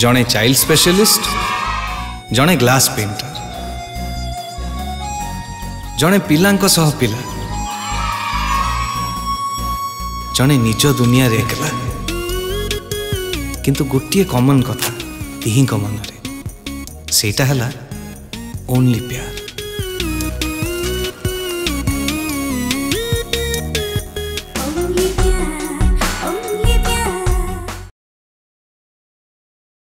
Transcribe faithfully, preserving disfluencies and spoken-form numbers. जड़े child specialist, जड़े glass painter, जड़े पिलांको सह पिला, जड़े निज दुनिया रे एकला, किंतु गोटे कॉमन कथा तीन मन सेटा है ओनली प्यार।